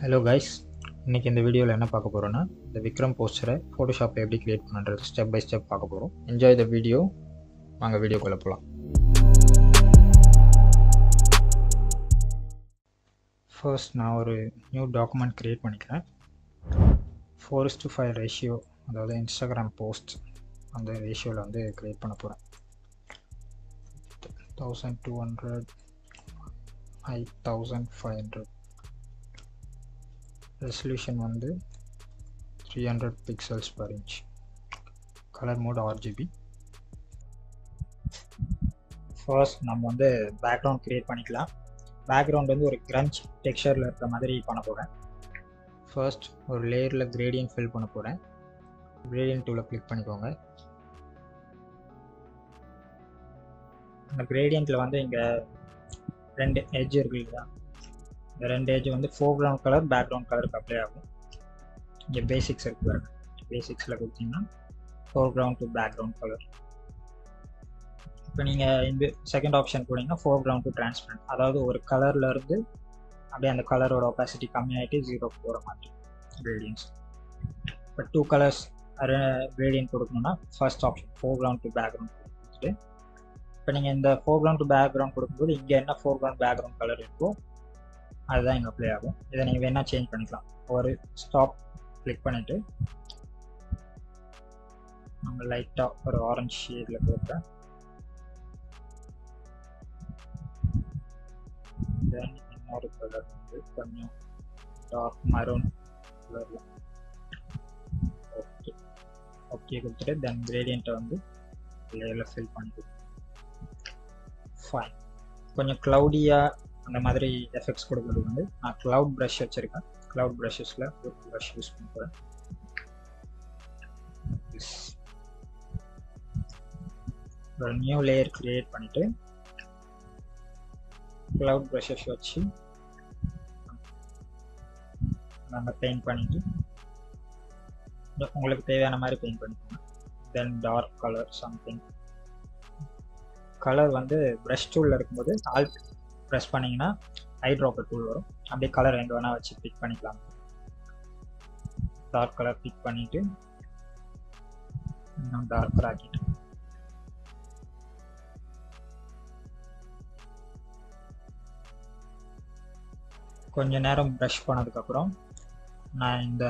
Hello guys, இன்னைக்கு இந்த வீடியோல என்ன பார்க்க போறோம்னா இந்த விக்ரம் போஸ்டரை போட்டோஷாப்ல எப்படி கிரியேட் பண்ணனும்ன்றது ஸ்டெப் பை ஸ்டெப் பார்க்க போறோம். Enjoy the video. வாங்க வீடியோக்குள்ள போலாம். ஃபர்ஸ்ட் நான் ஒரு நியூ டாக்குமெண்ட் கிரியேட் பண்ணிக்கிறேன். 4:5 ரேஷியோ அதாவது இன்ஸ்டாகிராம் போஸ்ட் அந்த ரேஷியோல வந்து கிரியேட் பண்ண போறேன். 1200 5500 resolution on the 300 pixels per inch, color mode RGB. First நம்ம வந்து background create பண்ணிக்கலாம். background வந்து ஒரு crunch textureல இருக்க மாதிரி பண்ண போறேன். First ஒரு layerல gradient fill பண்ண போறேன். gradient tool-ல click பண்ணிக்கோங்க. அந்த gradientல வந்து இங்க ரெண்டு edge இருக்குல்ல, இந்த ரெண்டு ஏஜ் வந்து foreground கலர் பேக்ரவுண்ட் கலருக்கு அப்ளை ஆகும். இங்கே பேசிக்ஸ் இருக்கு பாருங்க, பேசிக்ஸில் கொடுத்தீங்கன்னா ஃபோர்க்ரவுண்ட் டு பேக்ரவுண்ட் கலர். இப்போ நீங்கள் இந்த செகண்ட் ஆப்ஷன் போனீங்கன்னா ஃபோர்க்ரவுண்ட் டு டிரான்ஸ்பரண்ட், அதாவது ஒரு கலரில் இருந்து அப்படியே அந்த கலரோட ஒபாசிட்டி கம்மியாகிட்டு ஜீரோக்கு போகிற மாதிரி கிரேடியன்ஸ். இப்போ டூ கலர்ஸ் கிரேடியன்ட் கொடுக்கணும்னா first option foreground to background கொடுத்துட்டு, இப்போ நீங்கள் இந்த ஃபோர்க்ரவுண்ட் டு பேக்ரவுண்ட் கொடுக்கும்போது இங்கே என்ன ஃபோர்க்ரவுண்ட் பேக்ரவுண்ட் கலர் இருக்கோ அதுதான் இங்கே அப்ளை ஆகும். இதை நீங்கள் வேணால் சேஞ்ச் பண்ணிக்கலாம். ஒரு ஸ்டாப் கிளிக் பண்ணிவிட்டு நம்ம லைட்டாக ஒரு ஆரஞ்சு ஷேடில் போட்டேன். தென் இன்னொரு கலர் வந்து கொஞ்சம் டார்க் மரூன் கலரில் ஓகே ஓகே கொடுத்துட்டு தென் கிரேடியண்ட்டை வந்து லேயரில் ஃபில் பண்ணிட்டு ஃபைன். கொஞ்சம் க்ளவுடியாக அந்த மாதிரி எஃபெக்ட்ஸ் கொடுக்குறது வந்து நான் க்ளவுட் ப்ரஷ் வச்சுருக்கேன். க்ளவுட் ப்ரஷஸில் ஒரு ப்ரஷ் யூஸ் பண்ணுறேன். ஒரு நியூ லேயர் க்ரியேட் பண்ணிவிட்டு க்ளவுட் ப்ரஷஸ் வச்சு நம்ம பெயிண்ட் பண்ணிவிட்டு உங்களுக்கு தேவையான மாதிரி பெயிண்ட் பண்ணிக்கோங்க. Then dark colour something colour வந்து ப்ரஷ் டூலில் இருக்கும்போது ஆல்ட் ப்ரெஸ் பண்ணிங்கன்னா ஐ ட்ராப்பர் டூல் வரும். அப்படியே கலர் எங்கே வேணால் வச்சு பிக் பண்ணிக்கலாம். டார்க் கலர் பிக் பண்ணிவிட்டு இன்னும் டார்க் கலர் ஆக்கிட்டு கொஞ்சம் நேரம் ப்ரஷ் பண்ணதுக்கப்புறம் நான் இந்த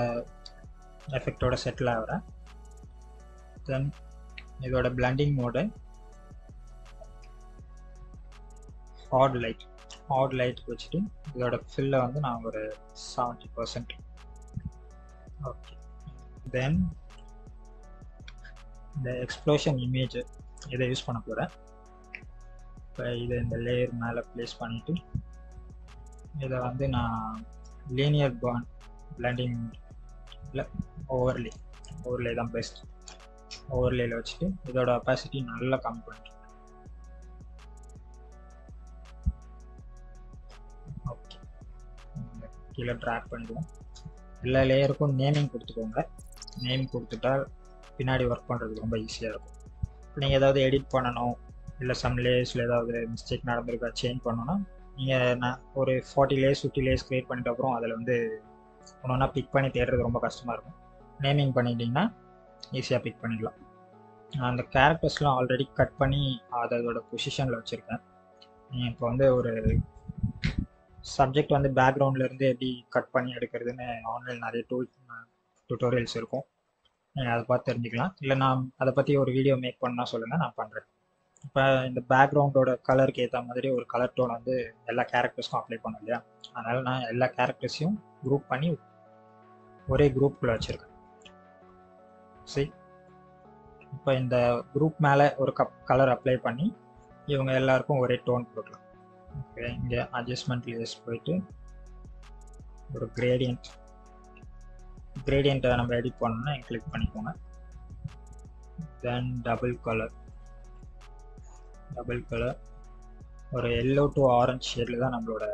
எஃபெக்டோட செட்டில் ஆகிறேன். தென் இதோட பிளண்டிங் மோடு ஹார்ட் லைட் வச்சுட்டு இதோட ஃபில்லை வந்து நான் ஒரு 70% ஓகே. தென் இந்த எக்ஸ்ப்ளோஷன் இமேஜ் இதை யூஸ் பண்ண போகிறேன். இப்போ இதை இந்த லேயர் மேலே ப்ளேஸ் பண்ணிவிட்டு இதை வந்து நான் லீனியர் பர்ன் பிளண்டிங் இல்லை ஓவர்லே தான் பெஸ்ட். ஓவர்லேயில் வச்சுட்டு இதோட ஒபாசிட்டி நல்லா கம்மி பண்ணிட்டு கீழே ட்ராக் பண்ணிடுவோம். எல்லா லேயருக்கும் நேமிங் கொடுத்துக்கோங்க. நேம் கொடுத்துட்டா பின்னாடி ஒர்க் பண்ணுறதுக்கு ரொம்ப ஈஸியாக இருக்கும். இப்போ நீங்கள் ஏதாவது எடிட் பண்ணணும் இல்லை சம் லேயர்ஸில் ஏதாவது மிஸ்டேக் நடந்திருக்கா சேஞ்ச் பண்ணணும்னா நீங்கள் நான் ஒரு 40 லேயர்ஸ் 50 லேயர்ஸ் க்ரியேட் பண்ணிட்ட அப்புறம் அதில் வந்து ஒன்று ஒன்றா பிக் பண்ணி தேடுறது ரொம்ப கஷ்டமாக இருக்கும். நேமிங் பண்ணிட்டீங்கன்னா ஈஸியாக பிக் பண்ணிக்கலாம். நான் அந்த கேரக்டர்ஸ்லாம் ஆல்ரெடி கட் பண்ணி அதோட பொசிஷனில் வச்சுருக்கேன். நீங்கள் இப்போ வந்து ஒரு சப்ஜெக்ட் வந்து பேக்ரவுண்ட்லேருந்து எப்படி கட் பண்ணி எடுக்கிறதுன்னு ஆன்லைன் நிறைய டுட்டோரியல்ஸ் இருக்கும். நீங்கள் அதை பார்த்து தெரிஞ்சுக்கலாம். இல்லை நான் அதை பற்றி ஒரு வீடியோ மேக் பண்ணால் சொல்லுங்கள், நான் பண்ணுறேன். இப்போ இந்த பேக்ரவுண்டோட கலருக்கு ஏற்ற மாதிரி ஒரு கலர் டோன் வந்து எல்லா கேரக்டர்ஸ்க்கும் அப்ளை பண்ணோம் இல்லையா, அதனால் நான் எல்லா கேரக்டர்ஸையும் குரூப் பண்ணி ஒரே குரூப்புக்குள்ளே வச்சுருக்கேன். சரி, இப்போ இந்த குரூப் மேலே ஒரு கலர் அப்ளை பண்ணி இவங்க எல்லாருக்கும் ஒரே டோன் கொடுக்கலாம். ஓகே, இங்கே அட்ஜஸ்ட்மெண்ட் லேயர்ஸ் போயிட்டு ஒரு கிரேடியண்ட்டை நம்ம எடிட் பண்ணோம்னா கிளிக் பண்ணிக்கோங்க. தென் டபுள் கலர் ஒரு எல்லோ டு ஆரஞ்சு ஷேடில் தான் நம்மளோட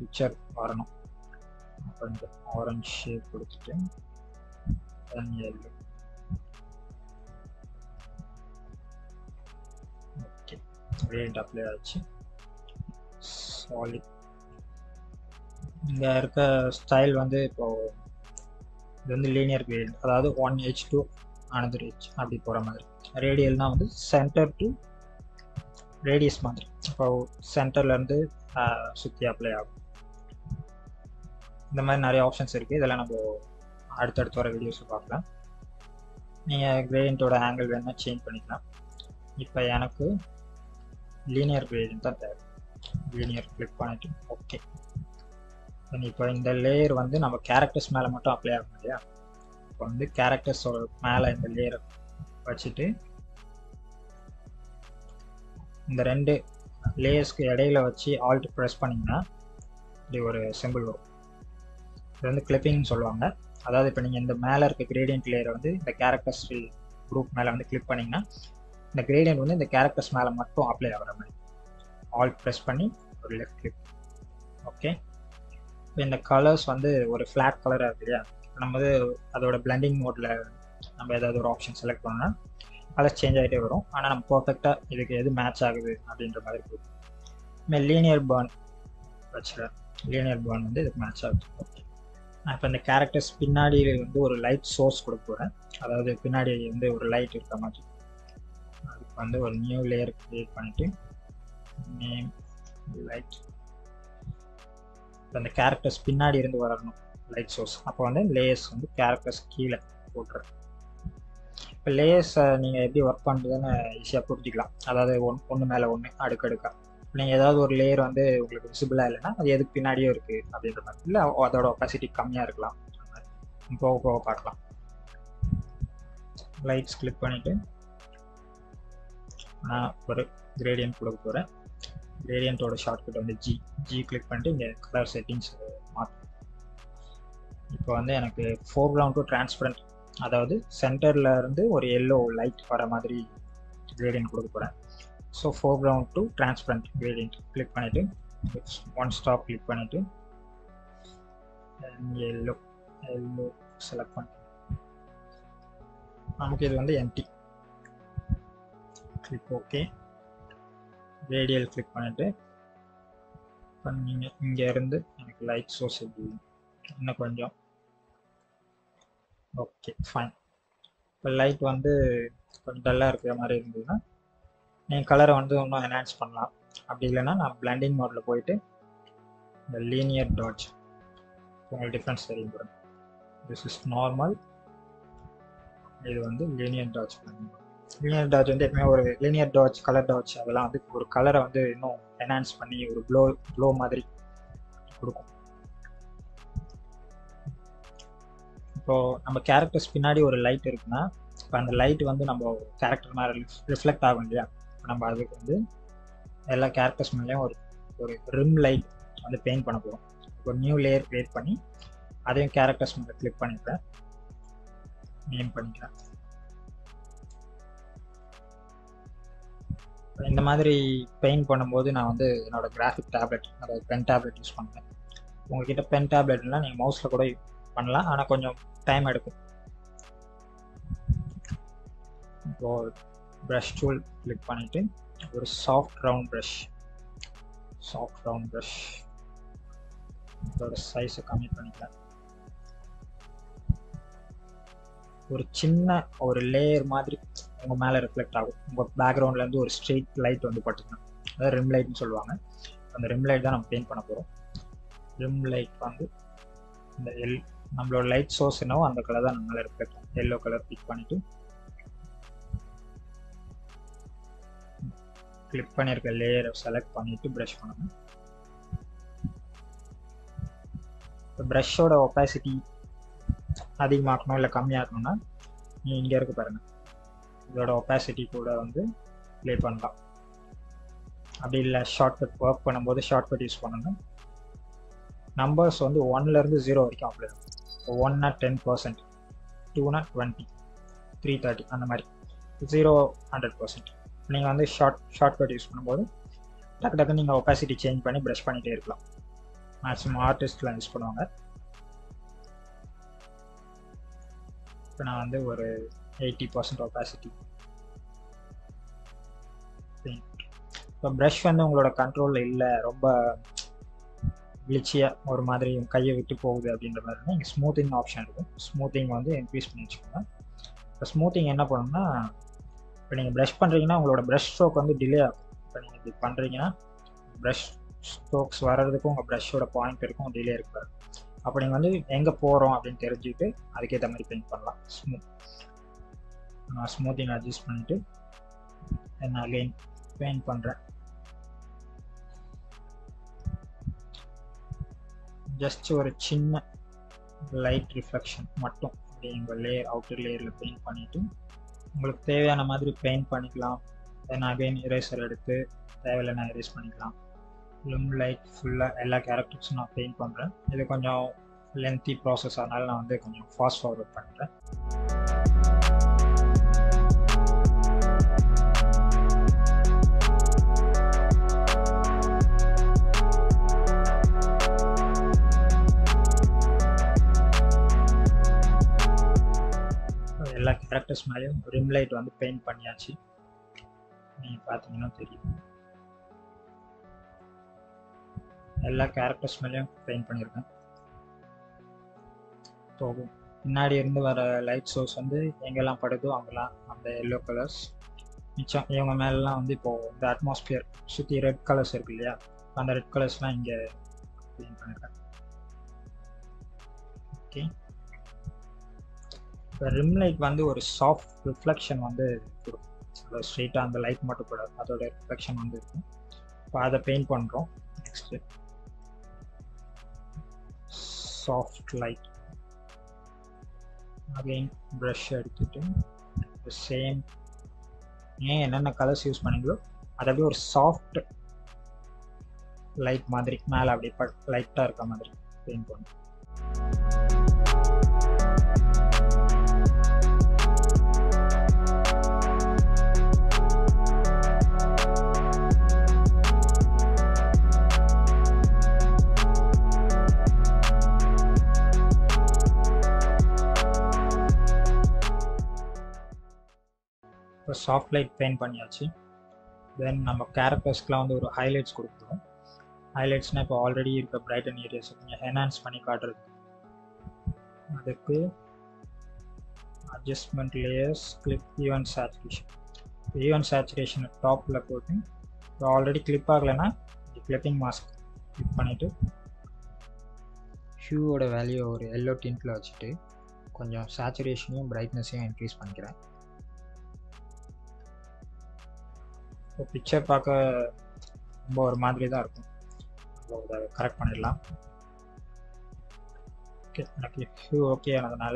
பிக்சர் வரணும். அப்போ இந்த ஆரஞ்சு ஷேட் கொடுத்துட்டு தென் எல்லோ గ్రేడ్ అప్లై వచ్చి సాలిడ్ இங்கே இருக்க ஸ்டைல் வந்து இப்போது இது வந்து லீனியர் கிரேட், அதாவது 1:2 அனதர் ஹெச் அப்படி போகிற மாதிரி. ரேடியல்னால் வந்து சென்டர் டு ரேடியஸ் மாதிரி. இப்போது சென்டர்லேருந்து சுற்றி அப்ளை ஆகும். இந்த மாதிரி நிறைய ஆப்ஷன்ஸ் இருக்குது. இதெல்லாம் நம்ம அடுத்தடுத்து வர வீடியோஸை பார்க்கலாம். நீங்கள் கிரேடியன்ட்டோட ஆங்கிள் வேணுன்னா சேஞ்ச் பண்ணிக்கலாம். இப்போ எனக்கு லீனியர் கிரேடியன்ட் தான் தேவை. லீனியர் கிளிக் பண்ணிவிட்டு ஓகே. இப்போ இந்த லேயர் வந்து நம்ம கேரக்டர்ஸ் மேலே மட்டும் அப்ளை ஆகும் இல்லையா? இப்போ வந்து கேரக்டர்ஸோட மேலே இந்த லேயரை வச்சுட்டு இந்த ரெண்டு லேயர்ஸ்க்கு இடையில வச்சு ஆல்ட் ப்ரெஸ் பண்ணிங்கன்னா இப்படி ஒரு சிம்பிள் வரும். இது வந்து கிளிப்பிங்னு சொல்லுவாங்க. அதாவது இப்போ நீங்கள் இந்த மேலே இருக்க கிரேடியன்ட் லேயரை வந்து இந்த கேரக்டர்ஸ் குரூப் மேலே வந்து கிளிக் பண்ணிங்கன்னா இந்த கிரேடியன்ட் வந்து இந்த கேரக்டர்ஸ் மேலே மட்டும் அப்ளை ஆகிற மாதிரி. ஆல்ட் ப்ரெஸ் பண்ணி ஒரு லெஃப்ட் கிளிக். ஓகே, இப்போ இந்த கலர்ஸ் வந்து ஒரு ஃப்ளாட் கலராக இருக்குது இல்லையா? நம்ம வந்து அதோட பிளண்டிங் மோடில் நம்ம ஏதாவது ஒரு ஆப்ஷன் செலக்ட் பண்ணோன்னா கலர்ஸ் சேஞ்ச் ஆகிட்டே வரும். ஆனால் நம்ம பர்ஃபெக்டாக இதுக்கு எது மேட்ச் ஆகுது அப்படின்ற மாதிரி இருக்கும். இதுமாதிரி லீனியர் பர்ன் வச்சுக்கிறேன். லீனியர் பர்ன் வந்து இதுக்கு மேட்ச் ஆகுது. ஓகே, நான் இப்போ இந்த கேரக்டர்ஸ் பின்னாடி வந்து ஒரு லைட் சோர்ஸ் கொடுக்க போகிறேன். அதாவது பின்னாடி வந்து ஒரு லைட் இருக்கிற மாதிரி. அதுக்கு வந்து ஒரு நியூ லேயர் க்ரியேட் பண்ணிவிட்டு நேம் லைட். அந்த கேரக்டர்ஸ் பின்னாடி இருந்து வரணும் லைட் சோர்ஸ். அப்போ வந்து லேயர்ஸ் வந்து கேரக்டர்ஸ் கீழே போட்டுறேன். இப்போ லேயர்ஸை நீங்கள் எப்படி ஒர்க் பண்ணுறதுன்னு ஈஸியாக புரிஞ்சிக்கலாம். அதாவது ஒன்று மேலே ஒன்று அடுக்கடுக்கா. இப்போ நீங்கள் ஏதாவது ஒரு லேயர் வந்து உங்களுக்கு விசிபிளாக இல்லைன்னா அது எதுக்கு பின்னாடியும் இருக்குது அப்படின்ற மாதிரி, இல்லை அதோட ஒப்பாசிட்டி கம்மியாக இருக்கலாம். போக போக பார்க்கலாம். லைட்ஸ் கிளிக் பண்ணிவிட்டு நான் ஒரு கிரேடியன்ட் கொடுக்க போகிறேன். கிரேடியன்ட்டோட ஷார்ட்கட் வந்து ஜி. ஜி கிளிக் பண்ணிட்டு இங்கே கலர் செட்டிங்ஸ் மாற்றணும். இப்போ வந்து எனக்கு ஃபோர்கிரவுண்ட் டு டிரான்ஸ்பரண்ட், அதாவது சென்டரில் இருந்து ஒரு எல்லோ லைட் வர மாதிரி கிரேடியன்ட் கொடுக்க போகிறேன். So foreground to transparent gradient click பண்ணிவிட்டு ஒன் ஸ்டாப் கிளிக் பண்ணிவிட்டு எல்லோ எல்லோ செலக்ட் பண்ணிட்டு நமக்கு இது வந்து empty click. Okay, radial click பண்ணிட்டு நீங்கள் இங்கேருந்து எனக்கு லைட் சோர்ஸ் எப்படி இன்னும் கொஞ்சம். Okay fine. இப்போ லைட் வந்து கொஞ்சம் டல்லாக இருக்கிற மாதிரி இருந்ததுன்னா நீங்கள் கலரை வந்து இன்னும் என்ஹான்ஸ் பண்ணலாம். அப்படி இல்லைன்னா நான் பிளண்டிங் மோடில் போயிட்டு இந்த லீனியர் டாட்ச் உங்களுக்கு டிஃப்ரென்ஸ் தெரியும். திஸ் இஸ் நார்மல், இது வந்து லீனியர் டாட்ச். லீனியர் டாட்ச் வந்து எப்பவுமே ஒரு லீனியர் டாட்ச் கலர் டாட்ச் அதெல்லாம் வந்து ஒரு கலரை வந்து இன்னும் என்ஹான்ஸ் பண்ணி ஒரு க்ளோ மாதிரி கொடுக்கும். இப்போது நம்ம கேரக்டர்ஸ் பின்னாடி ஒரு லைட் இருக்குன்னா இப்போ அந்த லைட் வந்து நம்ம கேரக்டர் மேலே ரிஃப்ளெக்ட் ஆகும் இல்லையா? இப்போ நம்ம அதுக்கு வந்து எல்லா கேரக்டர்ஸ் மேலேயும் ஒரு ஒரு ரிம் லைட் வந்து பெயிண்ட் பண்ண போகிறோம். ஒரு நியூ லேயர் க்ரியேட் பண்ணி அதையும் கேரக்டர்ஸ் மேலே கிளிக் பண்ணிக்கிறேன். நேம் பண்ணிக்கிறேன். இந்த மாதிரி பெயிண்ட் பண்ணும்போது நான் வந்து என்னோடய கிராஃபிக் டேப்லெட், அதாவது பென் டேப்லெட் யூஸ் பண்ணுவேன். உங்கள்கிட்ட பென் டேப்லெட்னா நீங்கள் மவுஸில் கூட பண்ணலாம், ஆனால் கொஞ்சம் டைம் எடுக்கும். இப்போது ப்ரஷ் டூல் கிளிக் பண்ணிவிட்டு ஒரு சாஃப்ட் ரவுண்ட் ப்ரஷ் இதோட சைஸை கம்மி பண்ணிக்கிறேன். ஒரு சின்ன ஒரு லேயர் மாதிரி உங்கள் மேலே ரிஃப்ளெக்ட் ஆகும். உங்கள் பேக்ரவுண்ட்லேருந்து ஒரு ஸ்ட்ரெயிட் லைட் வந்து பார்த்துக்கணும். அதாவது ரிம் லைட்னு சொல்லுவாங்க. அந்த ரிம் லைட் தான் நம்ம பெயிண்ட் பண்ண போகிறோம். ரிம் லைட் வந்து இந்த நம்மளோட லைட் சோர்ஸ் என்னவோ அந்த கலர் தான் நம்ம மேலே ரிஃப்ளெக்ட் ஆகும். எல்லோ கலர் கிளிக் பண்ணிவிட்டு கிளிக் பண்ணியிருக்க லேயரை செலக்ட் பண்ணிவிட்டு ப்ரஷ் பண்ணணும். இப்போ ப்ரஷ்ஷோட ஒப்பாசிட்டி அதிகமாகணும் இல்லை கம்மியாகணும்னா நீ இங்கே இருக்க பாருங்கள், இதோட ஒப்பாசிட்டி கூட வந்து ப்ளே பண்ணலாம். அப்படி இல்லை ஷார்ட்கட் ஒர்க் பண்ணும்போது ஷார்ட்கட் யூஸ் பண்ணணும். நம்பர்ஸ் வந்து 1லேருந்து 0 வரைக்கும் அப்ளை ஆகும். இப்போ 1னா 10%, 2னா 20, 3 30 அந்த மாதிரி, 0 100%. நீங்கள் வந்து ஷார்ட்கட் யூஸ் பண்ணும்போது டக்கு டக்கு நீங்கள் ஒப்பாசிட்டி சேஞ்ச் பண்ணி ப்ரஷ் பண்ணிகிட்டே இருக்கலாம். மேக்ஸிமம் ஆர்டிஸ்ட்லாம் யூஸ் பண்ணுவாங்க. இப்போ நான் வந்து ஒரு 80% ஒப்பாசிட்டி இப்போ ப்ரஷ் வந்து உங்களோட கண்ட்ரோலில் இல்லை, ரொம்ப கிளிச்சியாக ஒரு மாதிரி கையை விட்டு போகுது அப்படின்ற மாதிரி நீங்கள் ஸ்மூத்திங் ஆப்ஷன் இருக்கும். ஸ்மூத்திங் வந்து இன்க்ரீஸ் பண்ணி வச்சுக்கோங்க. இப்போ ஸ்மூத்திங் என்ன பண்ணணும்னா, இப்போ நீங்கள் ப்ரஷ் பண்ணுறீங்கன்னா உங்களோட ப்ரஷ் ஸ்ட்ரோக் வந்து டிலே ஆகும். இப்போ நீங்கள் இப்படி பண்ணுறீங்கன்னா ப்ரஷ் ஸ்ட்ரோக்ஸ் வர்றதுக்கும் உங்கள் ப்ரஷ்ஷோட பாயிண்ட் இருக்கும், டிலே இருக்காது. அப்போ நீங்கள் வந்து எங்கே போகிறோம் அப்படின்னு தெரிஞ்சுக்கிட்டு அதுக்கேற்ற மாதிரி பெயிண்ட் பண்ணலாம். நான் ஸ்மூத்திங் அட்ஜஸ்ட் பண்ணிவிட்டு நான் அகைன் பெயிண்ட் பண்ணுறேன். ஜஸ்ட் ஒரு சின்ன லைட் ரிஃப்ளெக்ஷன் மட்டும் அப்படி உங்கள் லேயர் அவுட்டர் லேயரில் பெயிண்ட் பண்ணிவிட்டு உங்களுக்கு தேவையான மாதிரி பெயிண்ட் பண்ணிக்கலாம். தென் அகைன் இரேசர் எடுத்து தேவையில்லைன்னா இரேஸ் பண்ணிக்கலாம். லும் லைட் ஃபுல்லாக எல்லா கேரக்டர்ஸும் நான் பெயிண்ட் பண்ணுறேன். இது கொஞ்சம் லென்த்தி ப்ராசஸ், அதனால் நான் வந்து கொஞ்சம் ஃபாஸ்ட் ஃபார்வர்ட் பண்ணுறேன். எல்லா கேரக்டர்ஸ் மேலேயும் ரிம் லைட் வந்து பெயிண்ட் பண்ணியாச்சு. நீங்கள் பார்த்தீங்கன்னா தெரியும், எல்லா கேரக்டர்ஸ் மேலேயும் பெயிண்ட் பண்ணியிருக்கேன். ஸோ பின்னாடி இருந்து வர லைட் சோர்ஸ் வந்து எங்கெல்லாம் படுதோ அங்கெல்லாம் அந்த எல்லோ கலர்ஸ், மிச்சம் இவங்க மேலெலாம் வந்து இப்போது இந்த அட்மாஸ்பியர் சுற்றி ரெட் கலர்ஸ் இருக்குது இல்லையா, அந்த ரெட் கலர்ஸ்லாம் இங்கே பெயிண்ட் பண்ணியிருக்கேன். ஓகே, இப்போ ரிம் லைட் வந்து ஒரு சாஃப்ட் ரிஃப்ளெக்ஷன் வந்து கொடுக்கும். அதாவது ஸ்ட்ரெயிட்டாக அந்த லைட் மட்டும் கூட அதோட ரிஃப்ளெக்ஷன் வந்து இருக்கும். இப்போ அதை பெயிண்ட் பண்ணுறோம். Next soft light. Again brush எடுத்துட்டு the same என்னென்ன கலர்ஸ் யூஸ் பண்ணீங்களோ அது அப்படியே ஒரு சாஃப்ட் லைட் மாதிரி மேலே அப்படியே லைட்டாக இருக்க மாதிரி பெயிண்ட் பண்ணும். இப்போ சாஃப்ட் லைட் பெயிண்ட் பண்ணியாச்சு. தென் நம்ம கேரக்டர்ஸ்க்குலாம் வந்து ஒரு ஹைலைட்ஸ் கொடுத்துருவோம். ஹைலைட்ஸ்னால் இப்போ ஆல்ரெடி இருக்க பிரைட்டன் ஏரியாஸ் கொஞ்சம் என்ஹான்ஸ் பண்ணி காட்டுறது. அதுக்கு adjustment layers, clip event saturation. Event saturation டாப்பில் போட்டு இப்போ ஆல்ரெடி கிளிப் ஆகலைன்னா கிளிப்பிங் மாஸ்க் கிளிக் பண்ணிவிட்டு ஷூவோட வேல்யூ ஒரு எல்லோ டின்ட்டில் வச்சுட்டு கொஞ்சம் சேச்சுரேஷனையும் பிரைட்னஸையும் இன்க்ரீஸ் பண்ணிக்கிறேன். இப்போ பிக்சர் பார்க்க ரொம்ப ஒரு மாதிரி தான் இருக்கும், அதை கரெக்ட் பண்ணிடலாம். ஓகே, எனக்கு ஹியூ ஓகே ஆனதுனால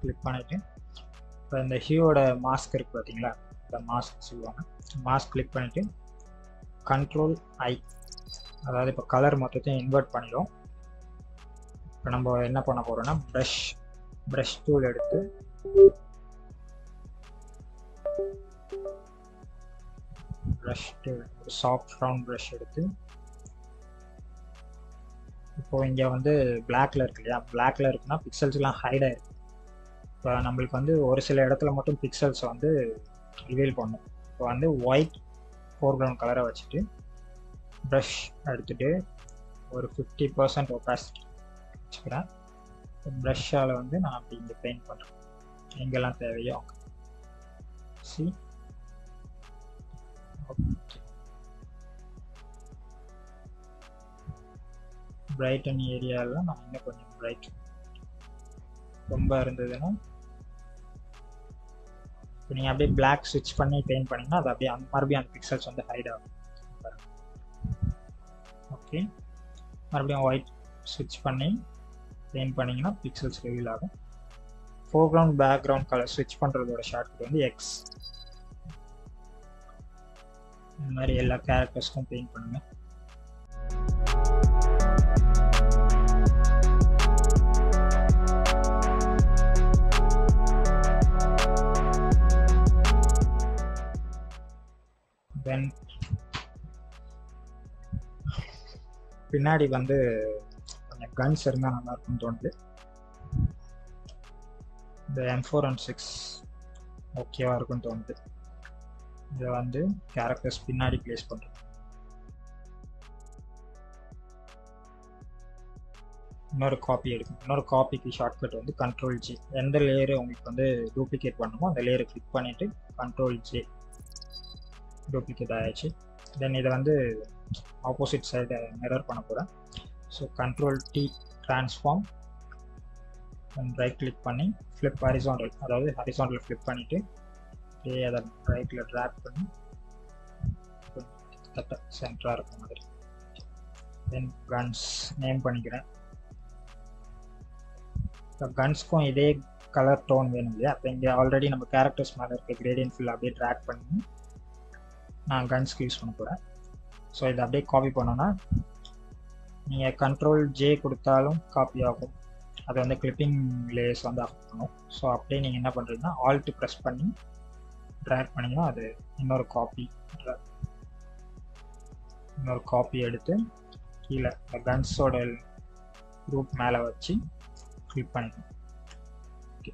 கிளிக் பண்ணிவிட்டு இப்போ இந்த ஹியூவோட மாஸ்க் இருக்குது பார்த்தீங்களா, இந்த மாஸ்க் சொல்லுவாங்க, மாஸ்க் கிளிக் பண்ணிவிட்டு கண்ட்ரோல் ஐ, அதாவது இப்போ கலர் மொத்தத்தையும் இன்வெர்ட் பண்ணிடும். இப்போ நம்ம என்ன பண்ண போகிறோம்னா ப்ரஷ் டூல் எடுத்து ஒரு சாஃப்ட் ரவுண்ட் ப்ரஷ் எடுத்து இப்போது இங்கே வந்து பிளாக்ல இருக்கு இல்லையா, பிளாக்ல இருக்குன்னா பிக்சல்ஸ்லாம் ஹைட் ஆகிருக்கு. இப்போ நம்மளுக்கு வந்து ஒரு சில இடத்துல மட்டும் பிக்சல்ஸ் வந்து ரிவீல் பண்ணும். இப்போ வந்து ஒயிட் ஃபோர்கிரவுண்ட் கலரை வச்சுட்டு ப்ரஷ் எடுத்துகிட்டு ஒரு 50% ஒபாசிட்டி வச்சுக்கிறேன். ப்ரஷ்ஷால் வந்து நான் அப்படி இங்கே பெயிண்ட் பண்ணுறேன் எங்கெல்லாம் தேவையோ. சி பிரைட்டன் ஏரியாவில் நான் இன்னும் கொஞ்சம் பிரைட் ரொம்ப இருந்ததுன்னா இப்போ நீங்கள் அப்படியே பிளாக் ஸ்விட்ச் பண்ணி பெயிண்ட் பண்ணிங்கன்னா அது அப்படியே மறுபடியும் அந்த பிக்சல்ஸ் வந்து ஹைட் ஆகும். ஓகே, மறுபடியும் ஒயிட் ஸ்விட்ச் பண்ணி பெயிண்ட் பண்ணிங்கன்னா பிக்சல்ஸ் ரிவீல் ஆகும். ஃபோர்க்ரவுண்ட் பேக்ரவுண்ட் கலர் ஸ்விட்ச் பண்ணுறதோட ஷார்ட்கட் வந்து எக்ஸ். இந்த மாதிரி எல்லா கேரக்டர்ஸ்க்கும் பெயிண்ட் பண்ணுங்கள். தென் பின்னாடி வந்து கொஞ்சம் கன்ஸ் இருந்தால் நல்லா இருக்குன்னு தோணுது. இந்த M4 and 6 ஓகேவாக இருக்குன்னு தோணுது. இதை வந்து கேரக்டர்ஸ் பின்னாடி பிளேஸ் பண்ணுறோம். இன்னொரு காப்பி எடுக்கும், இன்னொரு காப்பிக்கு ஷார்ட்கட் வந்து கண்ட்ரோல் ஜே. எந்த லேயரை உங்களுக்கு வந்து டூப்ளிகேட் பண்ணணுமோ அந்த லேயரை கிளிக் பண்ணிவிட்டு கண்ட்ரோல் ஜே, டூப்ளிகேட் ஆகிடுச்சு. தென் இதை வந்து ஆப்போசிட் சைடு மிரர் பண்ண போகிறேன். So control T transform, right click பண்ணி ஃப்ளிப் ஹாரிசான்டல், அதாவது ஹாரிசான்டல் ஃப்ளிப் பண்ணிவிட்டு அப்படியே அதை ரைட்டில் ட்ராக் பண்ணி கிட்டத்தட்ட சென்டராக இருக்க மாதிரி. தென் கன்ஸ் நேம் பண்ணிக்கிறேன். இப்போ கன்ஸ்க்கும் இதே கலர் டோன் வேணும் இல்லையா? அப்போ இங்கே ஆல்ரெடி நம்ம கேரக்டர்ஸ் மேலே இருக்க கிரேடியன்ட் ஃபுல்லாக அப்படியே ட்ராக் பண்ணி நான் கன்ஸ்க்கு யூஸ் பண்ண போகிறேன். ஸோ இதை அப்படியே காப்பி பண்ணோன்னா நீங்கள் கண்ட்ரோல் ஜே கொடுத்தாலும் காப்பி ஆகும், அது வந்து கிளிப்பிங் லேயர்ஸ் வந்து அஃபெக்ட் பண்ணும். ஸோ அப்படியே நீங்கள் என்ன பண்ணுறீங்கன்னா ஆல்ட் ப்ரெஸ் பண்ணி ட்ராக் பண்ணிங்கன்னா அது இன்னொரு காப்பி, இன்னொரு காப்பி எடுத்து கீழே இந்த கன்ஸோட குரூப் மேலே வச்சு கிளிக் பண்ணிக்கணும். Okay,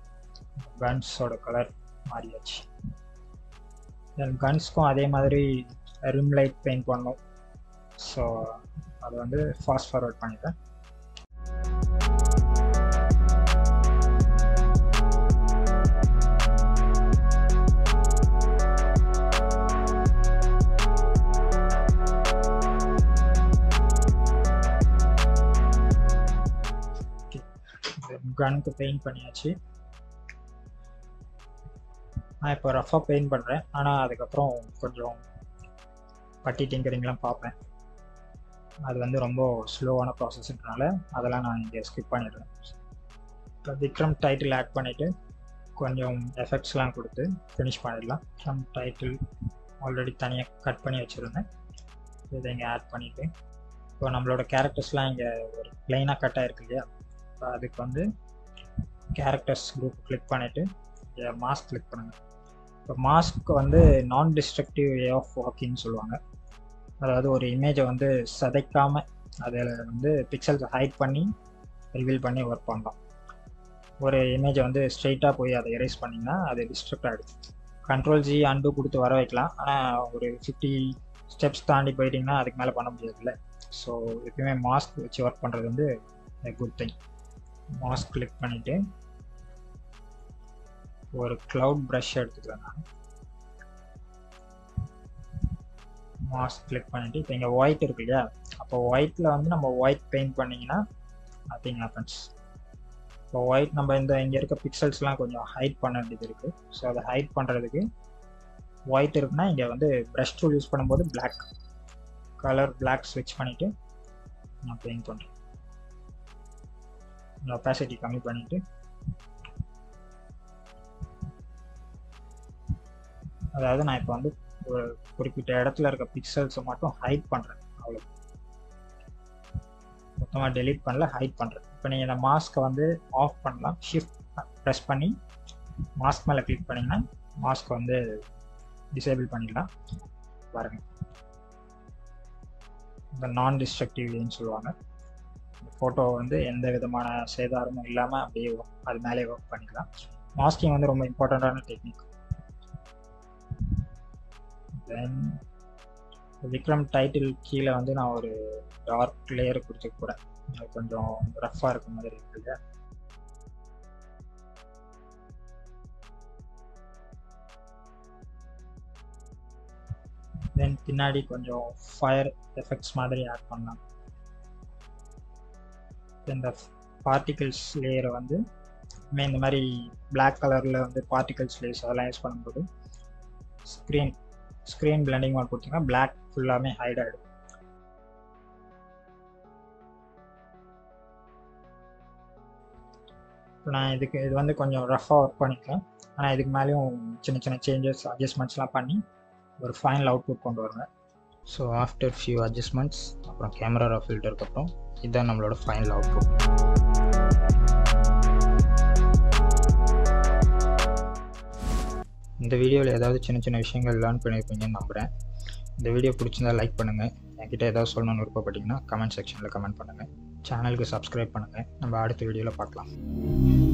கன்ஸோட colour மாறியாச்சு. தென் கன்ஸ்க்கும் அதே மாதிரி ரிம் லைட் பெயிண்ட் பண்ணணும். ஸோ அது வந்து ஃபாஸ்ட் ஃபார்வர்ட் பண்ணிட்டேன். கனுக்கு பெயிண்ட் பண்ணியாச்சு. நான் இப்போ ரஃபாக பெயிண்ட் பண்ணுறேன், ஆனால் அதுக்கப்புறம் கொஞ்சம் பட்டி டிங்கரிங்லாம் பார்ப்பேன். அது வந்து ரொம்ப ஸ்லோவான ப்ராசஸ்ன்றனால அதெல்லாம் நான் இங்கே ஸ்கிப் பண்ணிடுறேன். இப்போ விக்ரம் டைட்டில் ஆட் பண்ணிவிட்டு கொஞ்சம் எஃபெக்ட்ஸ்லாம் கொடுத்து ஃபினிஷ் பண்ணிடலாம். விக்ரம் டைட்டில் ஆல்ரெடி தனியாக கட் பண்ணி வச்சுருந்தேன், இதை இங்கே ஆட் பண்ணிவிட்டு இப்போ நம்மளோட கேரக்டர்ஸ்லாம் இங்கே ஒரு பிளைனாக கட் ஆகிருக்கு இல்லையா? இப்போ அதுக்கு வந்து கேரக்டர்ஸ் குரூப் கிளிக் பண்ணிவிட்டு இங்கே மாஸ்க் கிளிக் பண்ணுங்கள். இப்போ மாஸ்க்கு வந்து நான் டிஸ்ட்ரக்டிவ் வே ஆஃப் ஒர்க்கிங்னு சொல்லுவாங்க. அதாவது ஒரு இமேஜை வந்து சதைக்காமல் அதில் வந்து பிக்சல்ஸை ஹைட் பண்ணி ரிவீல் பண்ணி ஒர்க் பண்ணலாம். ஒரு இமேஜை வந்து ஸ்ட்ரெயிட்டாக போய் அதை எரேஸ் பண்ணிங்கன்னா அது டிஸ்ட்ரக்ட் ஆகிடுச்சு. கண்ட்ரோல் ஜி அண்டு கொடுத்து வர வைக்கலாம், ஆனால் ஒரு 50 ஸ்டெப்ஸ் தாண்டி போயிட்டிங்கன்னா அதுக்கு மேலே பண்ண முடியாதுல்ல. ஸோ எப்பயுமே மாஸ்க் வச்சு ஒர்க் பண்ணுறது வந்து குட் திங். மாஸ்க் கிளிக் பண்ணிவிட்டு ஒரு க்ளவுட் ப்ரஷ் எடுத்துக்கிறேன் நான். மாஸ்க் கிளிக் பண்ணிவிட்டு இப்போ இங்கே ஒயிட் இருக்கு இல்லையா? அப்போ ஒயிட்டில் வந்து நம்ம ஒயிட் பெயிண்ட் பண்ணிங்கன்னா நத்திங் ஹேப்பன்ஸ். இப்போ ஒயிட் நம்ம இந்த இங்கே இருக்க பிக்சல்ஸ்லாம் கொஞ்சம் ஹைட் பண்ண வேண்டியது இருக்குது. ஸோ அதை ஹைட் பண்ணுறதுக்கு ஒயிட் இருக்குன்னா இங்கே வந்து ப்ரஷ் டூல் யூஸ் பண்ணும்போது பிளாக் கலர் பிளாக் ஸ்விட்ச் பண்ணிவிட்டு நான் பெயிண்ட் பண்ணுறேன். ஒபாசிட்டி கம்மி பண்ணிவிட்டு அதாவது நான் இப்போ வந்து ஒரு குறிப்பிட்ட இடத்துல இருக்க பிக்சல்ஸை மட்டும் ஹைட் பண்ணுறேன், அவ்வளோ, மொத்தமாக டெலீட் பண்ணல, ஹைட் பண்ணுறேன். இப்போ நீங்கள் இந்த மாஸ்க்கை வந்து ஆஃப் பண்ணலாம். ஷிஃப்ட் ப்ரெஸ் பண்ணி மாஸ்க் மேலே கிளிக் பண்ணிங்கன்னா மாஸ்க்கை வந்து டிசேபிள் பண்ணிடலாம். பாருங்க, இந்த நான் டிஸ்ட்ரக்டிவ்னு சொல்லுவாங்க. ஃபோட்டோ வந்து எந்த விதமான சேதாரமும் இல்லாமல் அப்படியே அது மேலே ஒர்க் பண்ணிக்கலாம். மாஸ்கிங் வந்து ரொம்ப இம்பார்ட்டண்ட்டான டெக்னிக். தென் விக்ரம் டைட்டில் கீழே வந்து நான் ஒரு டார்க் லேயர் கொடுத்துக்க போகிறேன், அது கொஞ்சம் ரஃப்பாக இருக்க மாதிரி இருக்குது. தென் பின்னாடி கொஞ்சம் ஃபயர் எஃபெக்ட்ஸ் மாதிரி ஆட் பண்ணலாம். இந்த பார்ட்டிகல்ஸ் லேயரை வந்து இந்த மாதிரி பிளாக் கலரில் வந்து பார்ட்டிகல்ஸ் லேயர்ஸ் அதெல்லாம் யூஸ் பண்ணும்போது ஸ்க்ரீன் பிளண்டிங் மாதிரி கொடுத்தீங்கன்னா பிளாக் ஃபுல்லாமே ஹைட் ஆகிடும். இப்போ நான் இது வந்து கொஞ்சம் ரஃபாக ஒர்க் பண்ணிக்கிறேன், ஆனால் இதுக்கு மேலேயும் சின்ன சின்ன சேஞ்சஸ் அட்ஜஸ்ட்மெண்ட்ஸ்லாம் பண்ணி ஒரு ஃபைனல் அவுட்புட் கொண்டு வருவேன். ஸோ ஆஃப்டர் ஃபியூ அட்ஜஸ்ட்மெண்ட்ஸ் அப்புறம் கேமரா ரா ஃபில்டருக்கு அப்புறம் இதுதான் நம்மளோட ஃபைனல் அவுட்புட். இந்த வீடியோவில் ஏதாவது சின்ன சின்ன விஷயங்கள் லேர்ன் பண்ணியிருப்பீங்கன்னு நம்புகிறேன். இந்த வீடியோ பிடிச்சிருந்தால் லைக் பண்ணுங்கள். என்கிட்ட ஏதாவது சொல்லணும்னு விருப்பப்பட்டீங்கன்னா கமெண்ட் செக்ஷனில் கமெண்ட் பண்ணுங்கள். சேனலுக்கு சப்ஸ்கிரைப் பண்ணுங்கள். நம்ம அடுத்த வீடியோவில் பார்க்கலாம்.